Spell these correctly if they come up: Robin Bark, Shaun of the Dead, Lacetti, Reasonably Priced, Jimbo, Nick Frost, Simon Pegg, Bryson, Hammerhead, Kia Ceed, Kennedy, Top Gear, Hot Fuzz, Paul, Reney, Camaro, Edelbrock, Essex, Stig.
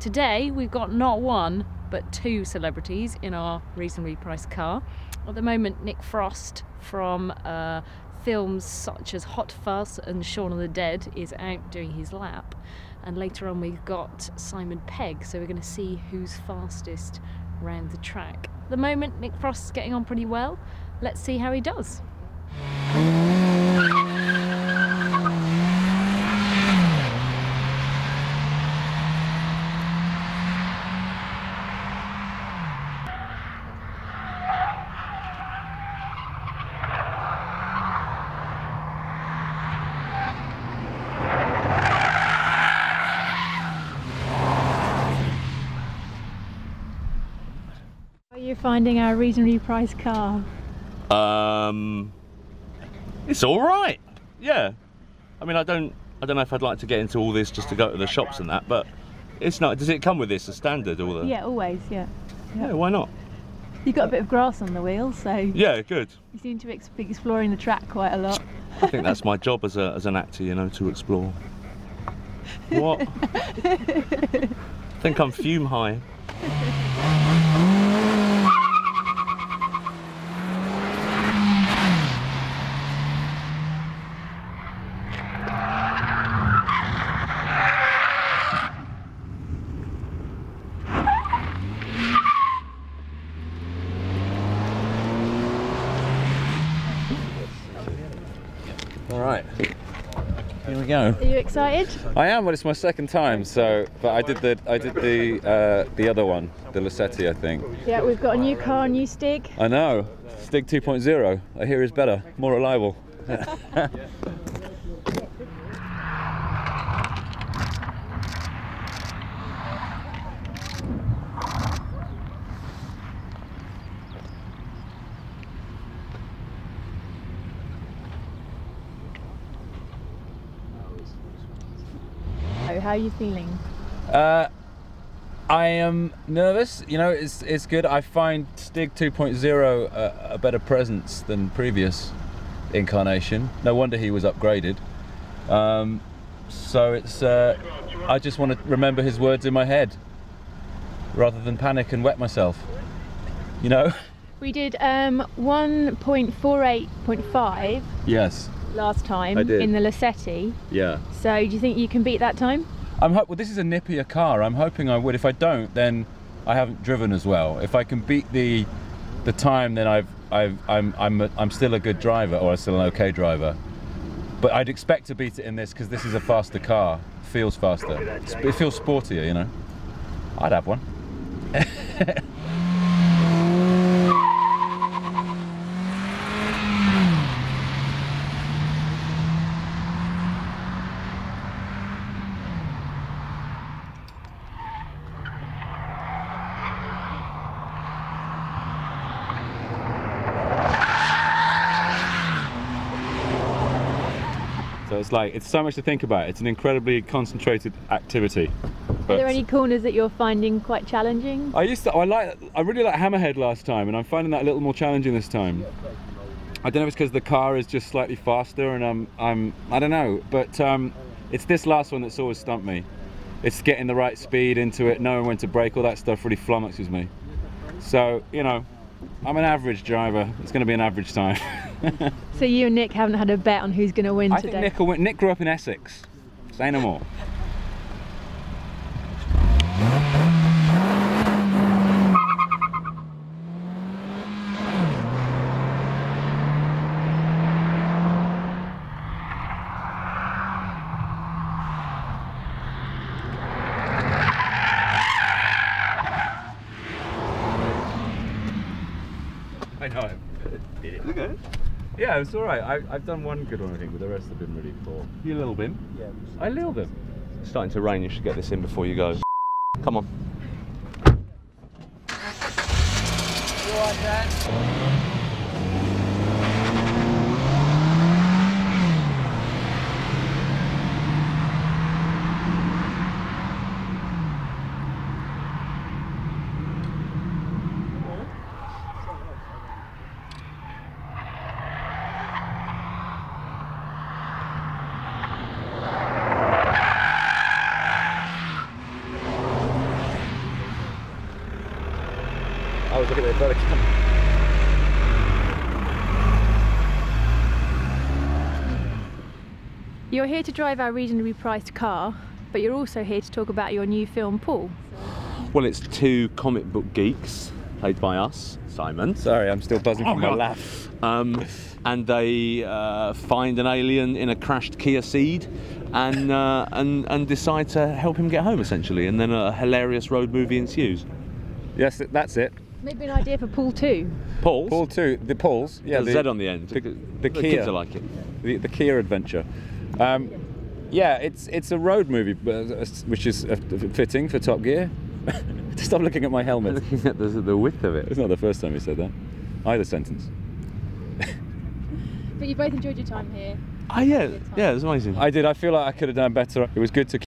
Today we've got not one but two celebrities in our reasonably priced car. At the moment, Nick Frost from films such as Hot Fuzz and Shaun of the Dead is out doing his lap, and later on we've got Simon Pegg, so we're going to see who's fastest round the track. At the moment, Nick Frost's getting on pretty well. Let's see how he does. Finding our reasonably priced car? It's all right. Yeah, I mean, I don't know if I'd like to get into all this just to go to the shops and that, but it's not. Does it come with this as standard? All the yeah, always. Yeah. Yeah. Yeah. Why not? You've got a bit of grass on the wheels, so yeah, good. You seem to be exploring the track quite a lot. I think that's my job as an actor, you know, to explore. What? I think I'm fume high. Go. Are you excited? I am, but it's my second time. So, but I did the other one, the Lacetti, I think. Yeah, we've got a new car, new Stig. I know, Stig 2.0. I hear is better, more reliable. How are you feeling? I am nervous. You know, it's good. I find Stig 2.0 a better presence than previous incarnation. No wonder he was upgraded. So it's I just want to remember his words in my head rather than panic and wet myself. You know. We did 1.48.5. Yes. Last time in the Lacetti. Yeah. So do you think you can beat that time? I'm hoping. Well, this is a nippier car. I'm hoping I would. If I don't, then I haven't driven as well. If I can beat the time, then I'm still a good driver, or I'm still an okay driver. But I'd expect to beat it in this because this is a faster car. It feels faster. It feels sportier, you know. I'd have one. Like, it's so much to think about. It's an incredibly concentrated activity. But are there any corners that you're finding quite challenging? I really like Hammerhead last time, and I'm finding that a little more challenging this time. I don't know if it's because the car is just slightly faster, and I don't know, but it's this last one that's always stumped me. It's getting the right speed into it, knowing when to brake, all that stuff really flummoxes me. So, you know, I'm an average driver. It's going to be an average time. So you and Nick haven't had a bet on who's going to win today? I think Nick will win. Nick grew up in Essex. Say no more. I know. Did it? Okay. Yeah, it's all right. I've done one good one, I think, but the rest have been really poor. You little bin? Yeah. I little bin. It's starting to rain. You should get this in before you go. Come on. You all right, Dad? I was looking at the photo camera. You're here to drive our reasonably priced car, but you're also here to talk about your new film, Paul. Well, it's two comic book geeks, played by us, Simon. Sorry, I'm still buzzing from my laugh. And they find an alien in a crashed Kia Ceed and decide to help him get home, essentially. And then a hilarious road movie ensues. Yes, that's it. Maybe an idea for Paul 2. Paul? Paul 2, the Pauls. Yeah, the Z on the end. The Kia. Kids are like it. The Kia adventure. Yeah, it's a road movie, which is fitting for Top Gear. Stop looking at my helmet. I'm looking at the width of it. It's not the first time you said that. Either sentence. But you both enjoyed your time here. Oh yeah, it was amazing. I did. I feel like I could have done better. It was good to